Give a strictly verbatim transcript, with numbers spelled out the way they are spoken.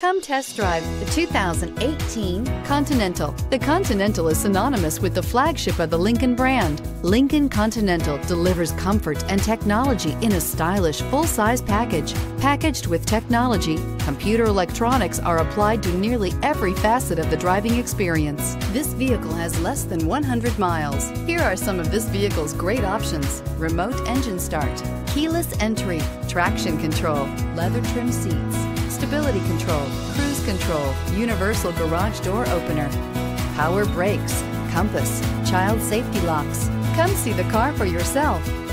Come test drive the two thousand eighteen Continental. The Continental is synonymous with the flagship of the Lincoln brand. Lincoln Continental delivers comfort and technology in a stylish full-size package. Packaged with technology, computer electronics are applied to nearly every facet of the driving experience. This vehicle has less than one hundred miles. Here are some of this vehicle's great options: remote engine start, keyless entry, traction control, leather trim seats, stability control, cruise control, universal garage door opener, power brakes, compass, child safety locks. Come see the car for yourself.